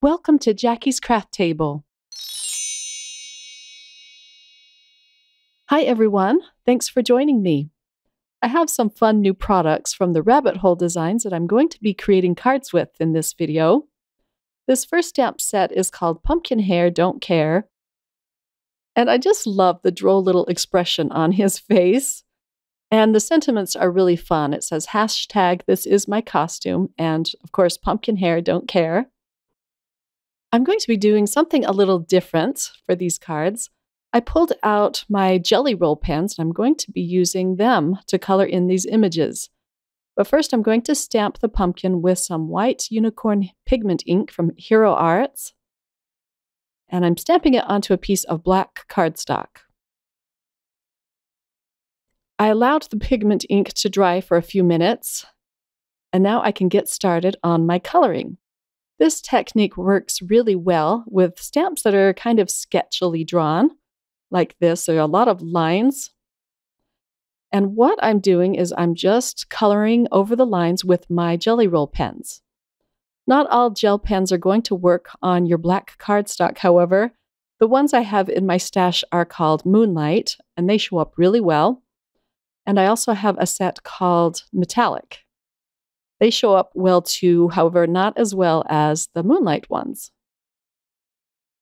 Welcome to Jackie's Craft Table. Hi everyone, thanks for joining me. I have some fun new products from the Rabbit Hole Designs that I'm going to be creating cards with in this video. This first stamp set is called Pumpkin Hair Don't Care. And I just love the droll little expression on his face. And the sentiments are really fun. It says, hashtag this is my costume, and of course, pumpkin hair don't care. I'm going to be doing something a little different for these cards. I pulled out my jelly roll pens and I'm going to be using them to color in these images. But first I'm going to stamp the pumpkin with some white unicorn pigment ink from Hero Arts. And I'm stamping it onto a piece of black cardstock. I allowed the pigment ink to dry for a few minutes. And now I can get started on my coloring. This technique works really well with stamps that are kind of sketchily drawn, like this. There are a lot of lines. And what I'm doing is I'm just coloring over the lines with my jelly roll pens. Not all gel pens are going to work on your black cardstock, however. The ones I have in my stash are called Moonlight, and they show up really well. And I also have a set called Metallic. They show up well too, however, not as well as the Moonlight ones.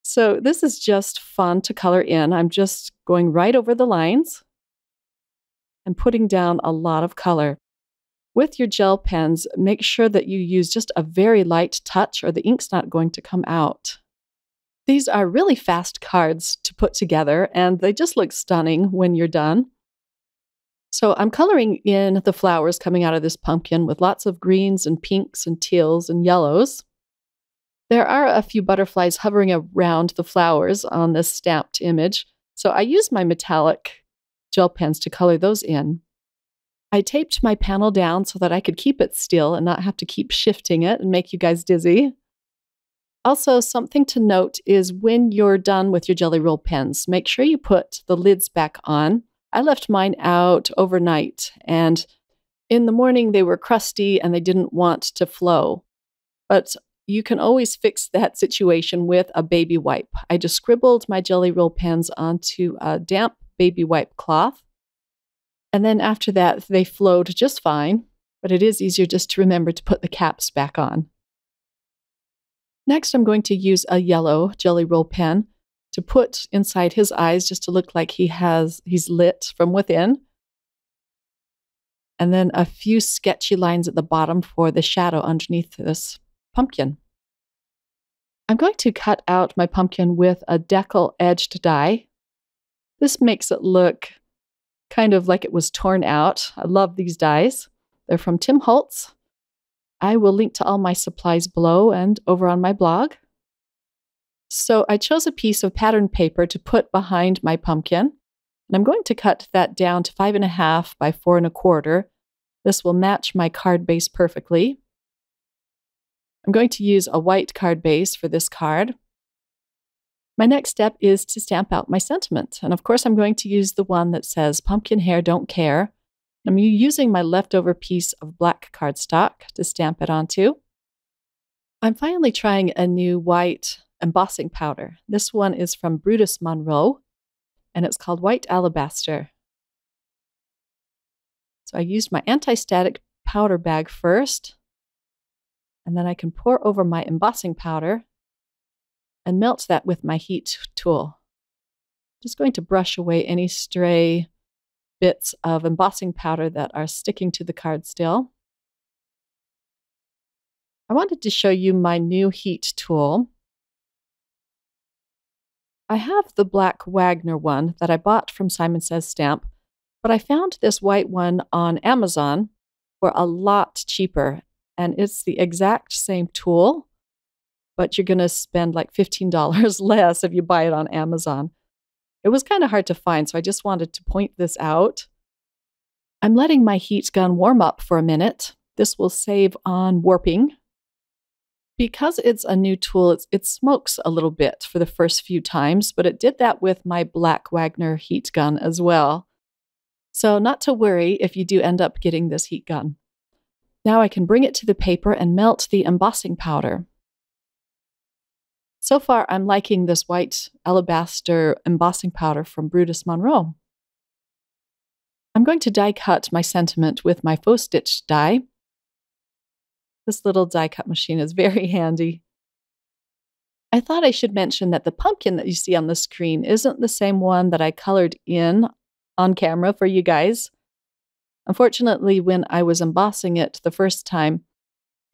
So this is just fun to color in. I'm just going right over the lines and putting down a lot of color. With your gel pens, make sure that you use just a very light touch or the ink's not going to come out. These are really fast cards to put together and they just look stunning when you're done. So I'm coloring in the flowers coming out of this pumpkin with lots of greens and pinks and teals and yellows. There are a few butterflies hovering around the flowers on this stamped image, so I use my metallic gel pens to color those in. I taped my panel down so that I could keep it still and not have to keep shifting it and make you guys dizzy. Also, something to note is when you're done with your jelly roll pens, make sure you put the lids back on. I left mine out overnight, and in the morning they were crusty and they didn't want to flow. But you can always fix that situation with a baby wipe. I just scribbled my jelly roll pens onto a damp baby wipe cloth, and then after that they flowed just fine, but it is easier just to remember to put the caps back on. Next, I'm going to use a yellow jelly roll pen to put inside his eyes just to look like he's lit from within. And then a few sketchy lines at the bottom for the shadow underneath this pumpkin. I'm going to cut out my pumpkin with a deckle edged die. This makes it look kind of like it was torn out. I love these dies. They're from Tim Holtz. I will link to all my supplies below and over on my blog. So I chose a piece of pattern paper to put behind my pumpkin, and I'm going to cut that down to 5.5 by 4.25. This will match my card base perfectly. I'm going to use a white card base for this card. My next step is to stamp out my sentiment, and of course I'm going to use the one that says Pumpkin Hair Don't Care. I'm using my leftover piece of black cardstock to stamp it onto. I'm finally trying a new white embossing powder. This one is from Brutus Monroe, and it's called White Alabaster. So I used my anti-static powder bag first, and then I can pour over my embossing powder and melt that with my heat tool. Just going to brush away any stray bits of embossing powder that are sticking to the card still. I wanted to show you my new heat tool. I have the black Wagner one that I bought from Simon Says Stamp, but I found this white one on Amazon for a lot cheaper, and it's the exact same tool, but you're going to spend like $15 less if you buy it on Amazon. It was kind of hard to find, so I just wanted to point this out. I'm letting my heat gun warm up for a minute. This will save on warping. Because it's a new tool, it smokes a little bit for the first few times, but it did that with my black Wagner heat gun as well. So not to worry if you do end up getting this heat gun. Now I can bring it to the paper and melt the embossing powder. So far, I'm liking this white alabaster embossing powder from Brutus Monroe. I'm going to die cut my sentiment with my faux stitch die. This little die cut machine is very handy. I thought I should mention that the pumpkin that you see on the screen isn't the same one that I colored in on camera for you guys. Unfortunately, when I was embossing it the first time,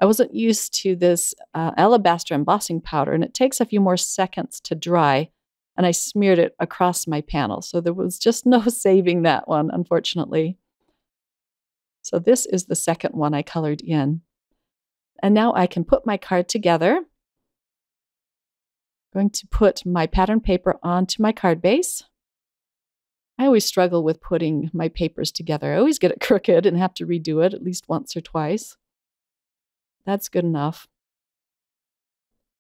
I wasn't used to this alabaster embossing powder, and it takes a few more seconds to dry, and I smeared it across my panel. So there was just no saving that one, unfortunately. So this is the second one I colored in. And now I can put my card together. I'm going to put my pattern paper onto my card base. I always struggle with putting my papers together. I always get it crooked and have to redo it at least once or twice. That's good enough.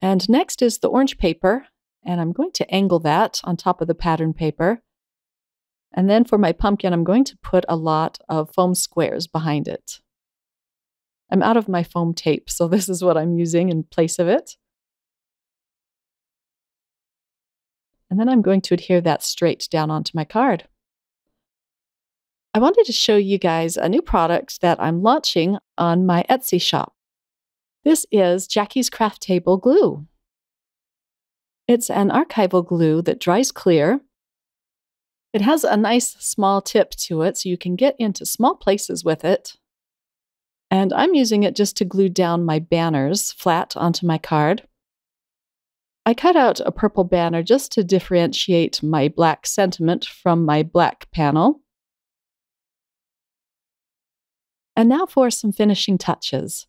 And next is the orange paper, and I'm going to angle that on top of the pattern paper. And then for my pumpkin, I'm going to put a lot of foam squares behind it. I'm out of my foam tape, so this is what I'm using in place of it. And then I'm going to adhere that straight down onto my card. I wanted to show you guys a new product that I'm launching on my Etsy shop. This is Jackie's Craft Table Glue. It's an archival glue that dries clear. It has a nice small tip to it, so you can get into small places with it. And I'm using it just to glue down my banners flat onto my card. I cut out a purple banner just to differentiate my black sentiment from my black panel. And now for some finishing touches.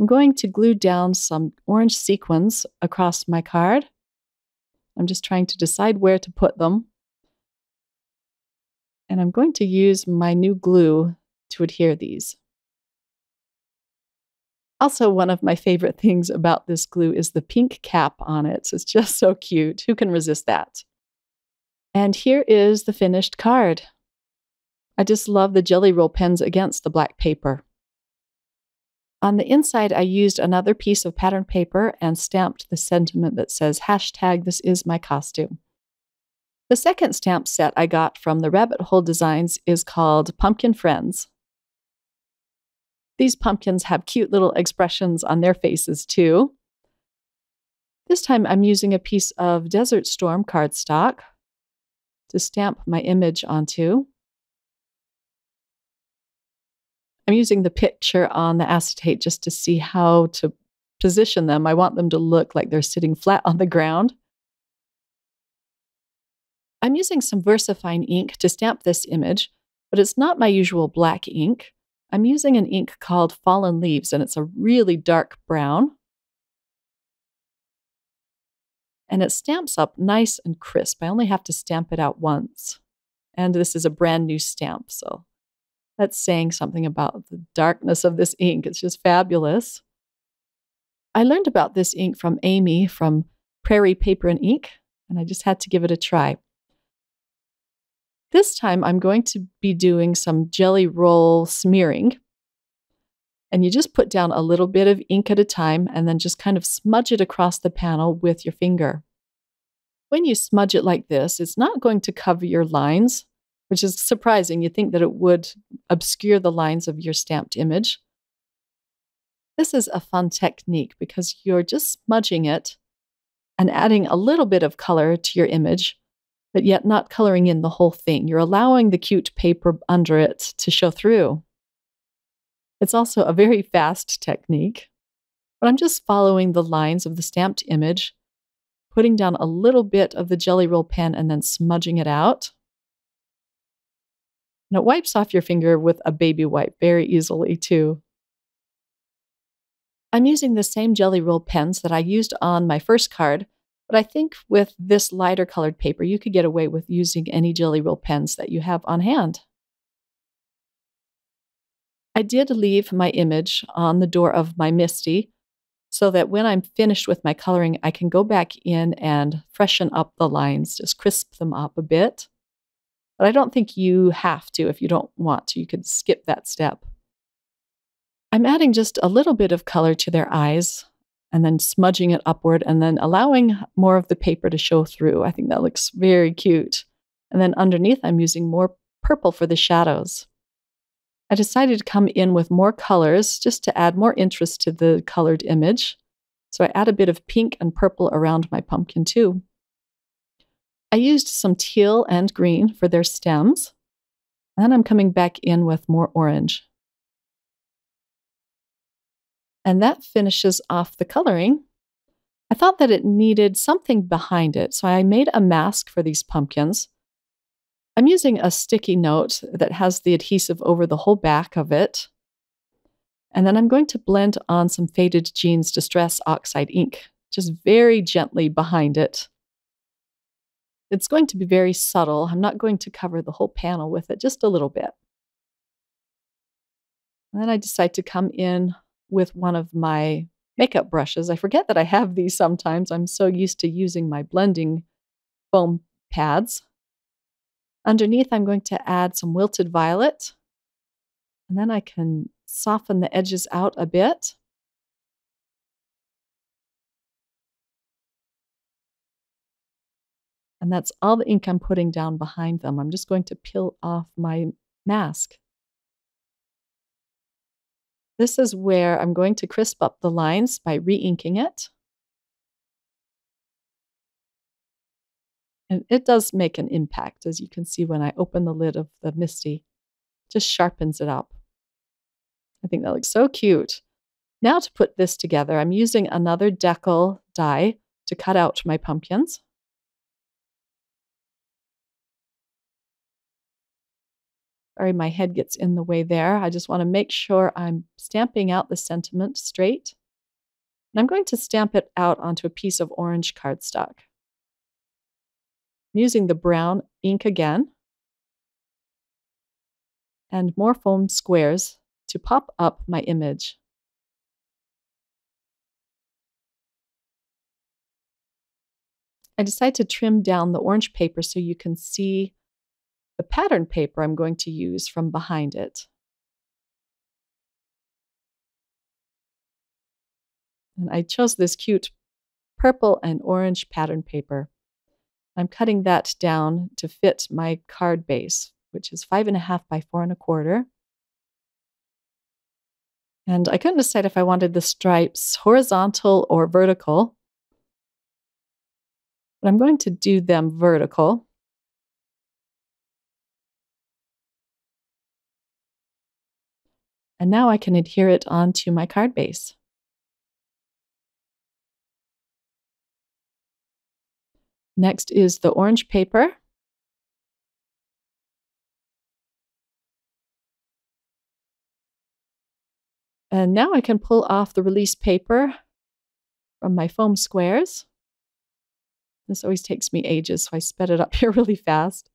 I'm going to glue down some orange sequins across my card. I'm just trying to decide where to put them. And I'm going to use my new glue to adhere these. Also, one of my favorite things about this glue is the pink cap on it. So it's just so cute. Who can resist that? And here is the finished card. I just love the jelly roll pens against the black paper. On the inside, I used another piece of pattern paper and stamped the sentiment that says, #ThisIsMyCostume. The second stamp set I got from the Rabbit Hole Designs is called Pumpkin Friends. These pumpkins have cute little expressions on their faces too. This time I'm using a piece of Desert Storm cardstock to stamp my image onto. I'm using the picture on the acetate just to see how to position them. I want them to look like they're sitting flat on the ground. I'm using some VersaFine ink to stamp this image, but it's not my usual black ink. I'm using an ink called Fallen Leaves, and it's a really dark brown. And it stamps up nice and crisp. I only have to stamp it out once. And this is a brand new stamp, so that's saying something about the darkness of this ink. It's just fabulous. I learned about this ink from Amy from Prairie Paper and Ink, and I just had to give it a try. This time I'm going to be doing some jelly roll smearing. And you just put down a little bit of ink at a time and then just kind of smudge it across the panel with your finger. When you smudge it like this, it's not going to cover your lines, which is surprising. You'd think that it would obscure the lines of your stamped image. This is a fun technique because you're just smudging it and adding a little bit of color to your image, but yet not coloring in the whole thing. You're allowing the cute paper under it to show through. It's also a very fast technique, but I'm just following the lines of the stamped image, putting down a little bit of the jelly roll pen and then smudging it out. And it wipes off your finger with a baby wipe very easily too. I'm using the same jelly roll pens that I used on my first card, but I think with this lighter colored paper, you could get away with using any jelly roll pens that you have on hand. I did leave my image on the door of my Misty so that when I'm finished with my coloring, I can go back in and freshen up the lines, just crisp them up a bit. But I don't think you have to if you don't want to. You could skip that step. I'm adding just a little bit of color to their eyes. and then smudging it upward and then allowing more of the paper to show through. I think that looks very cute. And then underneath, I'm using more purple for the shadows. I decided to come in with more colors just to add more interest to the colored image. So I add a bit of pink and purple around my pumpkin too. I used some teal and green for their stems. And I'm coming back in with more orange. And that finishes off the coloring. I thought that it needed something behind it, so I made a mask for these pumpkins. I'm using a sticky note that has the adhesive over the whole back of it. And then I'm going to blend on some Faded Jeans Distress Oxide ink, just very gently behind it. It's going to be very subtle. I'm not going to cover the whole panel with it, just a little bit. And then I decide to come in with one of my makeup brushes. I forget that I have these sometimes. I'm so used to using my blending foam pads. Underneath, I'm going to add some Wilted Violet. And then I can soften the edges out a bit. And that's all the ink I'm putting down behind them. I'm just going to peel off my mask. This is where I'm going to crisp up the lines by re-inking it. And it does make an impact, as you can see when I open the lid of the Misty. Just sharpens it up. I think that looks so cute. Now to put this together, I'm using another decal die to cut out my pumpkins. Sorry, my head gets in the way there. I just want to make sure I'm stamping out the sentiment straight. And I'm going to stamp it out onto a piece of orange cardstock. I'm using the brown ink again. And more foam squares to pop up my image. I decide to trim down the orange paper so you can see the pattern paper I'm going to use from behind it. And I chose this cute purple and orange pattern paper. I'm cutting that down to fit my card base, which is 5.5 by 4.25. And I couldn't decide if I wanted the stripes horizontal or vertical, but I'm going to do them vertical. And now I can adhere it onto my card base. Next is the orange paper. And now I can pull off the release paper from my foam squares. This always takes me ages, so I sped it up here really fast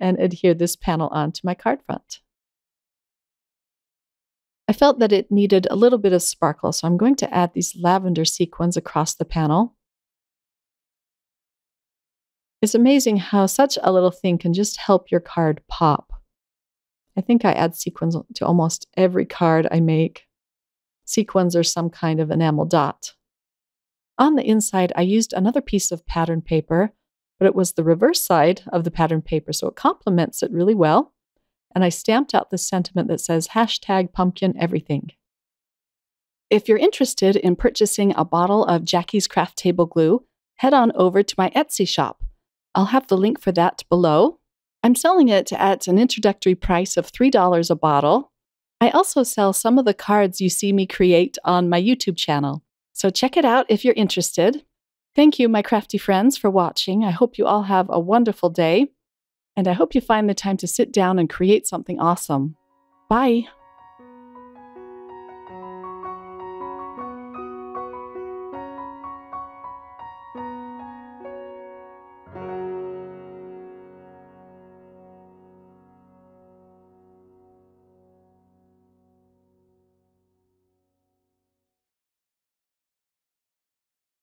and adhere this panel onto my card front. I felt that it needed a little bit of sparkle, so I'm going to add these lavender sequins across the panel. It's amazing how such a little thing can just help your card pop. I think I add sequins to almost every card I make. Sequins are some kind of enamel dot. On the inside, I used another piece of pattern paper, but it was the reverse side of the pattern paper, so it complements it really well. And I stamped out the sentiment that says #pumpkineverything. If you're interested in purchasing a bottle of Jackie's Craft Table Glue, head on over to my Etsy shop. I'll have the link for that below. I'm selling it at an introductory price of $3 a bottle. I also sell some of the cards you see me create on my YouTube channel. So check it out if you're interested. Thank you, my crafty friends, for watching. I hope you all have a wonderful day. And I hope you find the time to sit down and create something awesome. Bye!